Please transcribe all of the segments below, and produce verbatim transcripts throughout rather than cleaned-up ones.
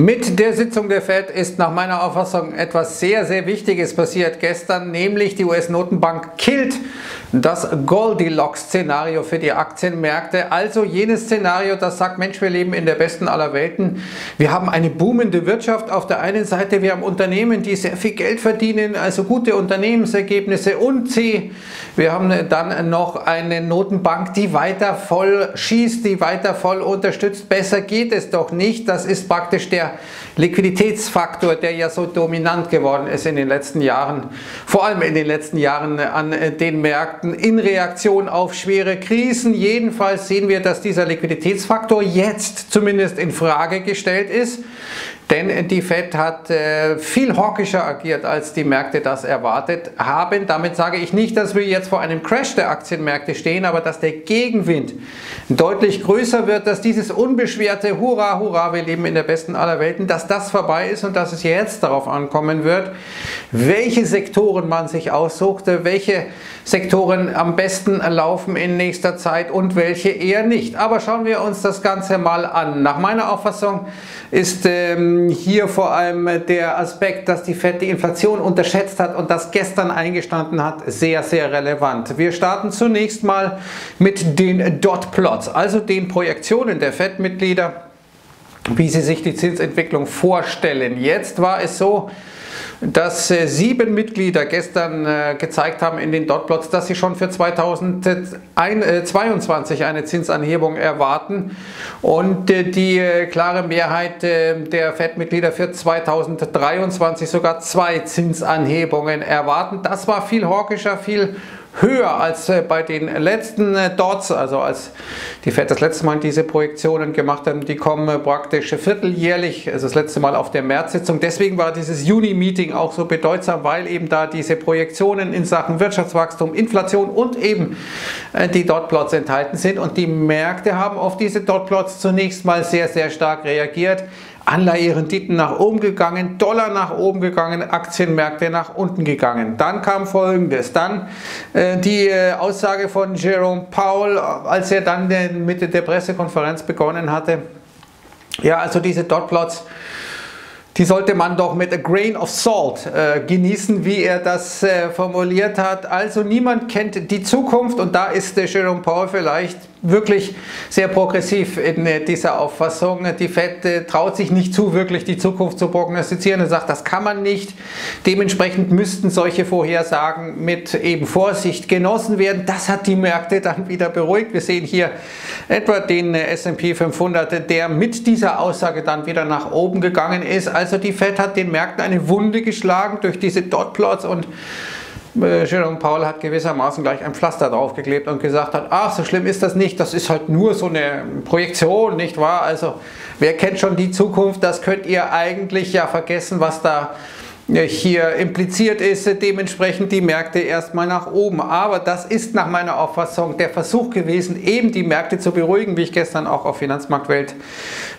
Mit der Sitzung der Fed ist nach meiner Auffassung etwas sehr, sehr Wichtiges passiert gestern, nämlich die U S-Notenbank killt das Goldilocks-Szenario für die Aktienmärkte. Also jenes Szenario, das sagt, Mensch, wir leben in der besten aller Welten. Wir haben eine boomende Wirtschaft auf der einen Seite, wir haben Unternehmen, die sehr viel Geld verdienen, also gute Unternehmensergebnisse, und sie, wir haben dann noch eine Notenbank, die weiter voll schießt, die weiter voll unterstützt. Besser geht es doch nicht. Das ist praktisch der Liquiditätsfaktor, der ja so dominant geworden ist in den letzten Jahren, vor allem in den letzten Jahren an den Märkten in Reaktion auf schwere Krisen. Jedenfalls sehen wir, dass dieser Liquiditätsfaktor jetzt zumindest in Frage gestellt ist, denn die Fed hat äh, viel hawkischer agiert, als die Märkte das erwartet haben. Damit sage ich nicht, dass wir jetzt vor einem Crash der Aktienmärkte stehen, aber dass der Gegenwind deutlich größer wird, dass dieses unbeschwerte Hurra, Hurra, wir leben in der besten aller Welten, dass das vorbei ist und dass es jetzt darauf ankommen wird, welche Sektoren man sich aussuchte, welche Sektoren am besten laufen in nächster Zeit und welche eher nicht. Aber schauen wir uns das Ganze mal an. Nach meiner Auffassung ist ähm, hier vor allem der Aspekt, dass die Fed die Inflation unterschätzt hat und das gestern eingestanden hat, sehr, sehr relevant. Wir starten zunächst mal mit den Dot Plots, also den Projektionen der Fed-Mitglieder, wie sie sich die Zinsentwicklung vorstellen. Jetzt war es so, dass sieben Mitglieder gestern gezeigt haben in den Dot Plots, dass sie schon für zweitausendzweiundzwanzig eine Zinsanhebung erwarten, und die klare Mehrheit der Fed-Mitglieder für zweitausenddreiundzwanzig sogar zwei Zinsanhebungen erwarten. Das war viel hawkischer, viel höher als bei den letzten Dots, also als die Fed das letzte Mal diese Projektionen gemacht haben. Die kommen praktisch vierteljährlich, also das letzte Mal auf der März-Sitzung. Deswegen war dieses Juni-Meeting auch so bedeutsam, weil eben da diese Projektionen in Sachen Wirtschaftswachstum, Inflation und eben die Dotplots enthalten sind. Und die Märkte haben auf diese Dotplots zunächst mal sehr, sehr stark reagiert. Anleiherenditen nach oben gegangen, Dollar nach oben gegangen, Aktienmärkte nach unten gegangen. Dann kam Folgendes, dann äh, die äh, Aussage von Jerome Powell, als er dann äh, mit der Pressekonferenz begonnen hatte. Ja, also diese Dotplots, die sollte man doch mit a grain of salt äh, genießen, wie er das äh, formuliert hat. Also niemand kennt die Zukunft, und da ist der Jerome Powell vielleicht wirklich sehr progressiv in äh, dieser Auffassung. Die Fed äh, traut sich nicht zu, wirklich die Zukunft zu prognostizieren, und sagt, das kann man nicht. Dementsprechend müssten solche Vorhersagen mit eben Vorsicht genossen werden. Das hat die Märkte dann wieder beruhigt. Wir sehen hier etwa den äh, S und P fünfhundert, der mit dieser Aussage dann wieder nach oben gegangen ist. Also Also die Fed hat den Märkten eine Wunde geschlagen durch diese Dotplots, und äh, Jerome Powell hat gewissermaßen gleich ein Pflaster draufgeklebt und gesagt hat, ach, so schlimm ist das nicht, das ist halt nur so eine Projektion, nicht wahr? Also wer kennt schon die Zukunft, das könnt ihr eigentlich ja vergessen, was da hier impliziert ist. Dementsprechend die Märkte erstmal nach oben. Aber das ist nach meiner Auffassung der Versuch gewesen, eben die Märkte zu beruhigen, wie ich gestern auch auf Finanzmarktwelt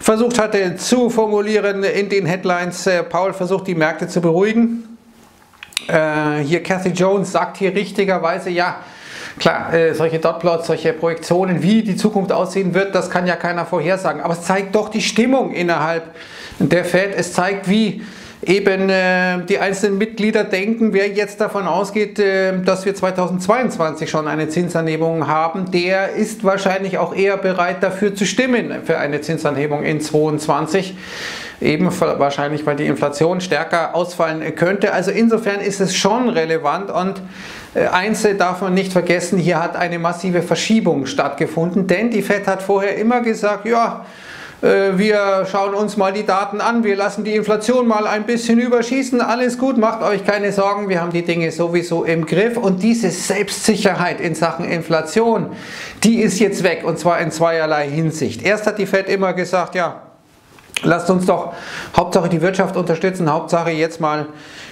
versucht hatte zu formulieren in den Headlines. Powell versucht, die Märkte zu beruhigen. Äh, hier Cathy Jones sagt hier richtigerweise, ja, klar, äh, solche Dotplots, solche Projektionen, wie die Zukunft aussehen wird, das kann ja keiner vorhersagen. Aber es zeigt doch die Stimmung innerhalb der Fed. Es zeigt, wie eben äh, die einzelnen Mitglieder denken. Wer jetzt davon ausgeht, äh, dass wir zweitausendzweiundzwanzig schon eine Zinsanhebung haben, der ist wahrscheinlich auch eher bereit, dafür zu stimmen, für eine Zinsanhebung in zweiundzwanzig. Eben wahrscheinlich, weil die Inflation stärker ausfallen könnte. Also insofern ist es schon relevant, und eins darf man nicht vergessen, hier hat eine massive Verschiebung stattgefunden, denn die Fed hat vorher immer gesagt, ja, wir schauen uns mal die Daten an, wir lassen die Inflation mal ein bisschen überschießen, alles gut, macht euch keine Sorgen, wir haben die Dinge sowieso im Griff. Und diese Selbstsicherheit in Sachen Inflation, die ist jetzt weg, und zwar in zweierlei Hinsicht. Erst hat die Fed immer gesagt, ja, lasst uns doch Hauptsache die Wirtschaft unterstützen, Hauptsache jetzt mal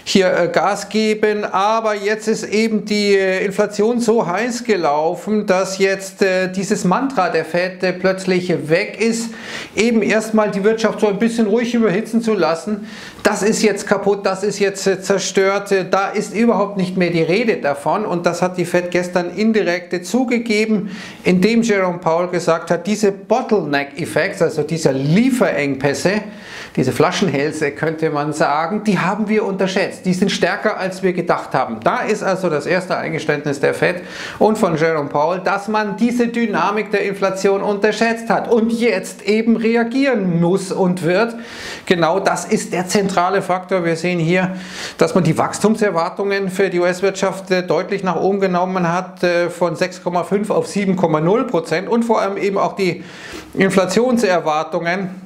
hier Gas geben, aber jetzt ist eben die Inflation so heiß gelaufen, dass jetzt dieses Mantra der Fed plötzlich weg ist, eben erstmal die Wirtschaft so ein bisschen ruhig überhitzen zu lassen. Das ist jetzt kaputt, das ist jetzt zerstört, da ist überhaupt nicht mehr die Rede davon, und das hat die Fed gestern indirekt zugegeben, indem Jerome Powell gesagt hat, diese Bottleneck-Effekte, also dieser Lieferengpässe, diese Flaschenhälse könnte man sagen, die haben wir unterschätzt. Die sind stärker, als wir gedacht haben. Da ist also das erste Eingeständnis der Fed und von Jerome Powell, dass man diese Dynamik der Inflation unterschätzt hat und jetzt eben reagieren muss und wird. Genau das ist der zentrale Faktor. Wir sehen hier, dass man die Wachstumserwartungen für die U S-Wirtschaft deutlich nach oben genommen hat, von sechs Komma fünf auf sieben Komma null Prozent, und vor allem eben auch die Inflationserwartungen,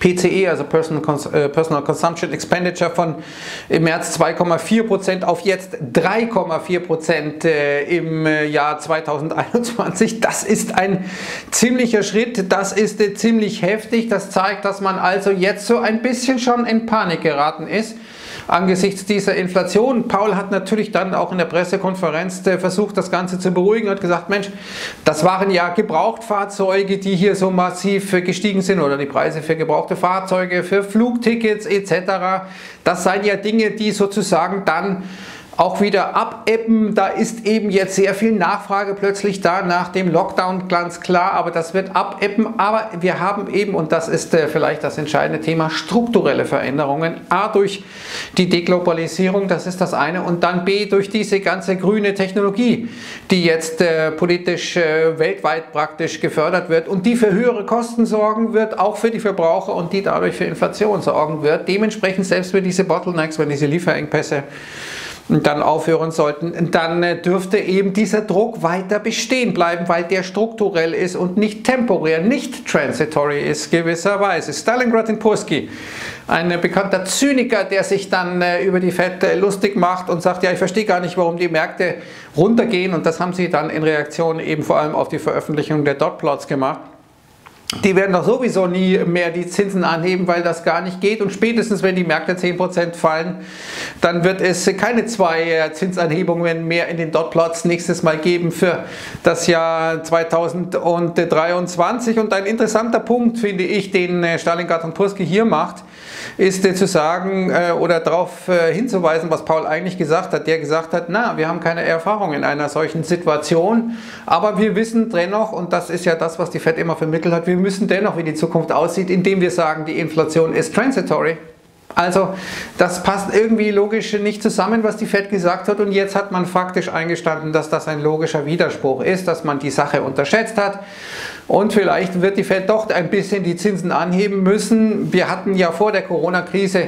P C E, also Personal, Cons äh, Personal Consumption Expenditure, von im März zwei Komma vier Prozent auf jetzt drei Komma vier Prozent äh, im äh, Jahr zweitausendeinundzwanzig. Das ist ein ziemlicher Schritt, das ist äh, ziemlich heftig. Das zeigt, dass man also jetzt so ein bisschen schon in Panik geraten ist angesichts dieser Inflation. Powell hat natürlich dann auch in der Pressekonferenz äh, versucht, das Ganze zu beruhigen und gesagt, Mensch, das waren ja Gebrauchtfahrzeuge, die hier so massiv äh, gestiegen sind, oder die Preise für gebrauchte Fahrzeuge, für Flugtickets et cetera. Das seien ja Dinge, die sozusagen dann auch wieder abebben. Da ist eben jetzt sehr viel Nachfrage plötzlich da nach dem Lockdown, ganz klar, aber das wird abebben. Aber wir haben eben, und das ist äh, vielleicht das entscheidende Thema, strukturelle Veränderungen. A, durch die Deglobalisierung, das ist das eine, und dann B, durch diese ganze grüne Technologie, die jetzt äh, politisch äh, weltweit praktisch gefördert wird und die für höhere Kosten sorgen wird, auch für die Verbraucher, und die dadurch für Inflation sorgen wird. Dementsprechend, selbst wenn diese Bottlenecks, wenn diese Lieferengpässe dann aufhören sollten, dann dürfte eben dieser Druck weiter bestehen bleiben, weil der strukturell ist und nicht temporär, nicht transitory ist gewisserweise. Stalingrad in Purski, ein bekannter Zyniker, der sich dann über die Fed lustig macht und sagt, ja, ich verstehe gar nicht, warum die Märkte runtergehen, und das haben sie dann in Reaktion eben vor allem auf die Veröffentlichung der Dot Plots gemacht. Die werden doch sowieso nie mehr die Zinsen anheben, weil das gar nicht geht, und spätestens, wenn die Märkte zehn Prozent fallen, dann wird es keine zwei Zinsanhebungen mehr in den Dotplots nächstes Mal geben für das Jahr zweitausenddreiundzwanzig. Und ein interessanter Punkt, finde ich, den Stalingrad und Purski hier macht, ist zu sagen oder darauf hinzuweisen, was Powell eigentlich gesagt hat. Der gesagt hat, na, wir haben keine Erfahrung in einer solchen Situation, aber wir wissen dennoch, und das ist ja das, was die Fed immer vermittelt hat, wir müssen dennoch, wie die Zukunft aussieht, indem wir sagen, die Inflation ist transitory. Also das passt irgendwie logisch nicht zusammen, was die Fed gesagt hat, und jetzt hat man faktisch eingestanden, dass das ein logischer Widerspruch ist, dass man die Sache unterschätzt hat, und vielleicht wird die Fed doch ein bisschen die Zinsen anheben müssen. Wir hatten ja vor der Corona-Krise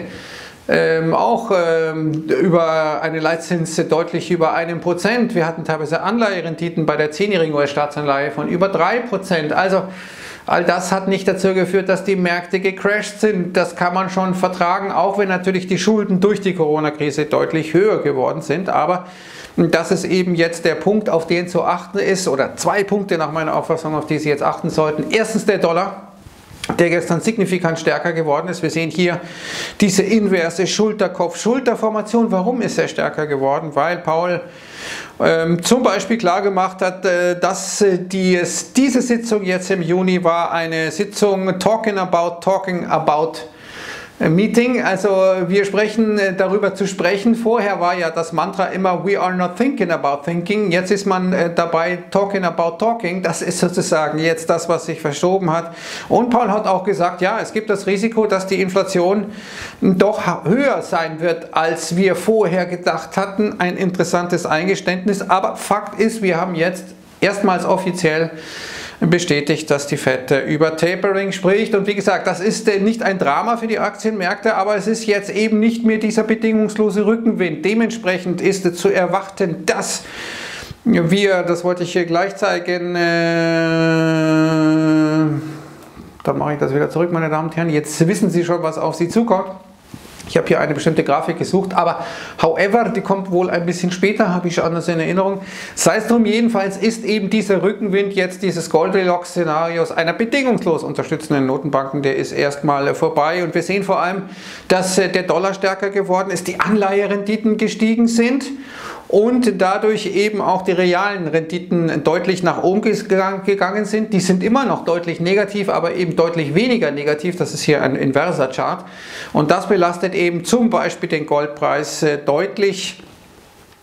Ähm, auch ähm, über eine Leitzins deutlich über einem Prozent. Wir hatten teilweise Anleiherenditen bei der zehnjährigen U S-Staatsanleihe von über drei Prozent. Also all das hat nicht dazu geführt, dass die Märkte gecrashed sind. Das kann man schon vertragen, auch wenn natürlich die Schulden durch die Corona-Krise deutlich höher geworden sind. Aber das ist eben jetzt der Punkt, auf den zu achten ist, oder zwei Punkte nach meiner Auffassung, auf die Sie jetzt achten sollten. Erstens der Dollar, der gestern signifikant stärker geworden ist. Wir sehen hier diese inverse Schulterkopf-Schulterformation. Warum ist er stärker geworden? Weil Powell ähm, zum Beispiel klar gemacht hat, äh, dass äh, die, diese Sitzung jetzt im Juni war eine Sitzung Talking About, Talking About Meeting. Also wir sprechen äh, darüber zu sprechen. Vorher war ja das Mantra immer We are not thinking about thinking. Jetzt ist man äh, dabei Talking about talking. Das ist sozusagen jetzt das, was sich verschoben hat. Und Powell hat auch gesagt, ja, es gibt das Risiko, dass die Inflation doch höher sein wird, als wir vorher gedacht hatten. Ein interessantes Eingeständnis. Aber Fakt ist, wir haben jetzt erstmals offiziell bestätigt, dass die Fed über Tapering spricht, und wie gesagt, das ist nicht ein Drama für die Aktienmärkte, aber es ist jetzt eben nicht mehr dieser bedingungslose Rückenwind. Dementsprechend ist zu erwarten, dass wir, das wollte ich hier gleich zeigen, äh, dann mache ich das wieder zurück, meine Damen und Herren, jetzt wissen Sie schon, was auf Sie zukommt. Ich habe hier eine bestimmte Grafik gesucht, aber however, die kommt wohl ein bisschen später, habe ich anders in Erinnerung. Sei es drum, jedenfalls ist eben dieser Rückenwind jetzt dieses Goldilocks-Szenarios einer bedingungslos unterstützenden Notenbanken, der ist erstmal vorbei, und wir sehen vor allem, dass der Dollar stärker geworden ist, die Anleiherenditen gestiegen sind und dadurch eben auch die realen Renditen deutlich nach oben gegangen sind. Die sind immer noch deutlich negativ, aber eben deutlich weniger negativ. Das ist hier ein inverser Chart, und das belastet eben zum Beispiel den Goldpreis deutlich.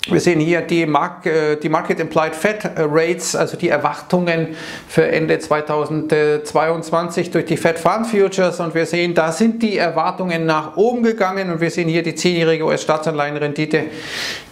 Wir sehen hier die, Mark, die Market Implied Fed Rates, also die Erwartungen für Ende zweitausendzweiundzwanzig durch die Fed-Fund-Futures, und wir sehen, da sind die Erwartungen nach oben gegangen, und wir sehen hier die zehnjährige U S-Staatsanleihenrendite,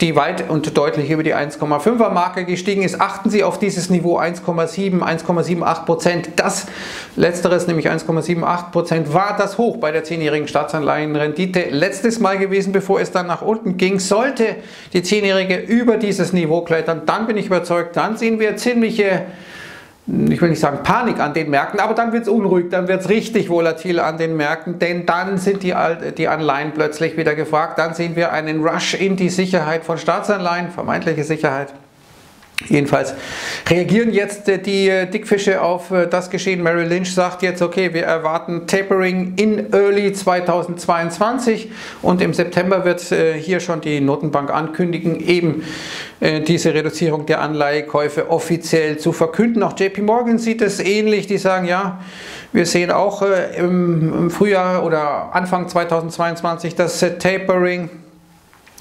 die weit und deutlich über die eins Komma fünfer Marke gestiegen ist. Achten Sie auf dieses Niveau eins Komma sieben, eins Komma sieben acht Prozent. Das letzteres, nämlich eins Komma sieben acht Prozent, war das Hoch bei der zehnjährigen Staatsanleihenrendite letztes Mal gewesen, bevor es dann nach unten ging. Sollte die zehnjährige über dieses Niveau klettern, dann bin ich überzeugt, dann sehen wir ziemliche, ich will nicht sagen Panik an den Märkten, aber dann wird es unruhig, dann wird es richtig volatil an den Märkten, denn dann sind die, die Anleihen plötzlich wieder gefragt, dann sehen wir einen Rush in die Sicherheit von Staatsanleihen, vermeintliche Sicherheit. Jedenfalls reagieren jetzt die Dickfische auf das Geschehen. Mary Lynch sagt jetzt, okay, wir erwarten Tapering in Early zweitausendzweiundzwanzig, und im September wird hier schon die Notenbank ankündigen, eben diese Reduzierung der Anleihekäufe offiziell zu verkünden. Auch J P Morgan sieht es ähnlich, die sagen, ja, wir sehen auch im Frühjahr oder Anfang zweitausendzweiundzwanzig, dass Tapering,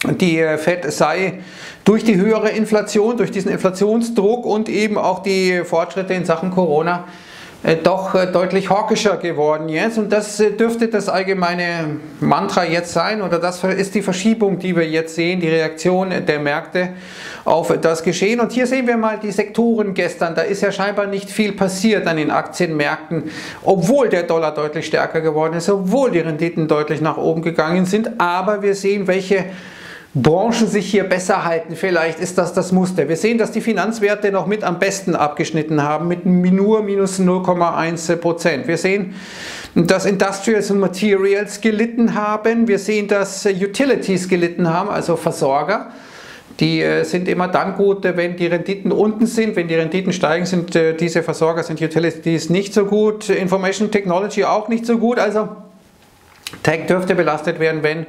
die Fed sei durch die höhere Inflation, durch diesen Inflationsdruck und eben auch die Fortschritte in Sachen Corona doch deutlich hawkischer geworden jetzt, und das dürfte das allgemeine Mantra jetzt sein, oder das ist die Verschiebung, die wir jetzt sehen, die Reaktion der Märkte auf das Geschehen. Und hier sehen wir mal die Sektoren gestern, da ist ja scheinbar nicht viel passiert an den Aktienmärkten, obwohl der Dollar deutlich stärker geworden ist, obwohl die Renditen deutlich nach oben gegangen sind, aber wir sehen, welche Branchen sich hier besser halten. Vielleicht ist das das Muster. Wir sehen, dass die Finanzwerte noch mit am besten abgeschnitten haben, mit nur minus null Komma eins Prozent. Wir sehen, dass Industrials und Materials gelitten haben. Wir sehen, dass Utilities gelitten haben, also Versorger. Die sind immer dann gut, wenn die Renditen unten sind. Wenn die Renditen steigen, sind diese Versorger, sind Utilities nicht so gut. Information Technology auch nicht so gut. Also Tech dürfte belastet werden, wenn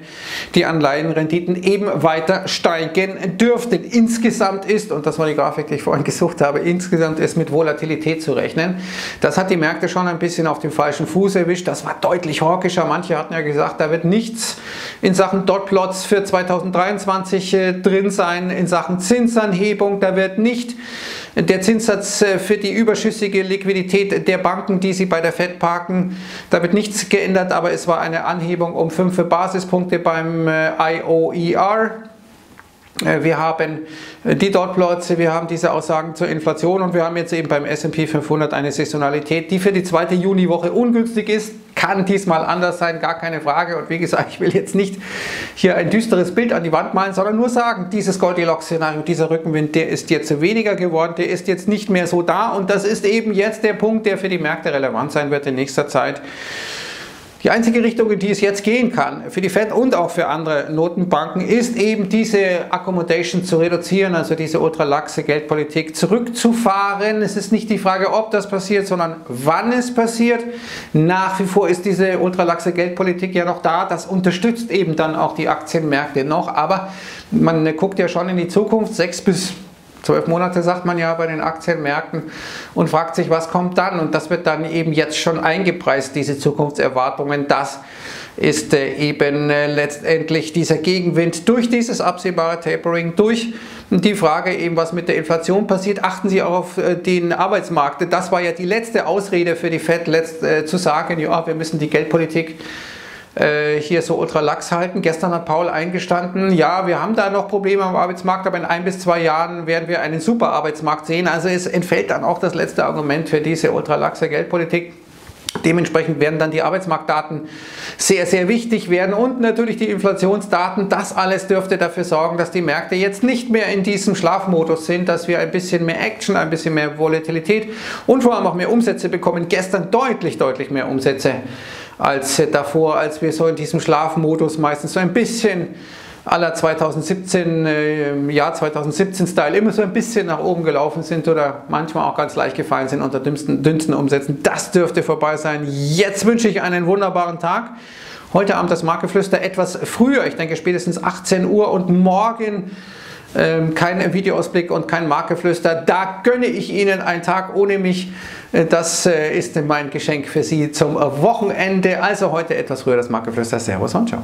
die Anleihenrenditen eben weiter steigen dürften. Insgesamt ist, und das war die Grafik, die ich vorhin gesucht habe, insgesamt ist mit Volatilität zu rechnen. Das hat die Märkte schon ein bisschen auf dem falschen Fuß erwischt. Das war deutlich hawkischer. Manche hatten ja gesagt, da wird nichts in Sachen Dot Plots für zweitausenddreiundzwanzig drin sein, in Sachen Zinsanhebung. Da wird nicht der Zinssatz für die überschüssige Liquidität der Banken, die sie bei der Fed parken, da wird nichts geändert, aber es war eine Anhebung um fünf Basispunkte beim I O E R. Wir haben die Dot Plots, wir haben diese Aussagen zur Inflation, und wir haben jetzt eben beim S und P fünfhundert eine Saisonalität, die für die zweite Juniwoche ungünstig ist. Kann diesmal anders sein, gar keine Frage. Und wie gesagt, ich will jetzt nicht hier ein düsteres Bild an die Wand malen, sondern nur sagen, dieses Goldilocks-Szenario, dieser Rückenwind, der ist jetzt weniger geworden, der ist jetzt nicht mehr so da, und das ist eben jetzt der Punkt, der für die Märkte relevant sein wird in nächster Zeit. Die einzige Richtung, in die es jetzt gehen kann, für die Fed und auch für andere Notenbanken, ist eben diese Accommodation zu reduzieren, also diese ultralaxe Geldpolitik zurückzufahren. Es ist nicht die Frage, ob das passiert, sondern wann es passiert. Nach wie vor ist diese ultralaxe Geldpolitik ja noch da. Das unterstützt eben dann auch die Aktienmärkte noch. Aber man guckt ja schon in die Zukunft, sechs bis zwölf Monate sagt man ja bei den Aktienmärkten, und fragt sich, was kommt dann? Und das wird dann eben jetzt schon eingepreist, diese Zukunftserwartungen. Das ist eben letztendlich dieser Gegenwind durch dieses absehbare Tapering, durch die Frage eben, was mit der Inflation passiert. Achten Sie auch auf den Arbeitsmarkt. Das war ja die letzte Ausrede für die Fed, letzt, äh, zu sagen, ja, wir müssen die Geldpolitik hier so ultralax halten. Gestern hat Powell eingestanden, ja, wir haben da noch Probleme am Arbeitsmarkt, aber in ein bis zwei Jahren werden wir einen super Arbeitsmarkt sehen. Also es entfällt dann auch das letzte Argument für diese ultralaxe Geldpolitik. Dementsprechend werden dann die Arbeitsmarktdaten sehr, sehr wichtig werden, und natürlich die Inflationsdaten. Das alles dürfte dafür sorgen, dass die Märkte jetzt nicht mehr in diesem Schlafmodus sind, dass wir ein bisschen mehr Action, ein bisschen mehr Volatilität und vor allem auch mehr Umsätze bekommen. Gestern deutlich, deutlich mehr Umsätze als davor, als wir so in diesem Schlafmodus meistens so ein bisschen à la zweitausendsiebzehn, Jahr zweitausendsiebzehn-Style immer so ein bisschen nach oben gelaufen sind oder manchmal auch ganz leicht gefallen sind unter dünnsten, dünnsten Umsätzen. Das dürfte vorbei sein. Jetzt wünsche ich einen wunderbaren Tag. Heute Abend das Marktgeflüster etwas früher, ich denke spätestens achtzehn Uhr, und morgen Ähm, kein Videoausblick und kein Marktgeflüster. Da gönne ich Ihnen einen Tag ohne mich. Das äh, ist mein Geschenk für Sie zum Wochenende. Also heute etwas früher das Marktgeflüster. Servus und ciao.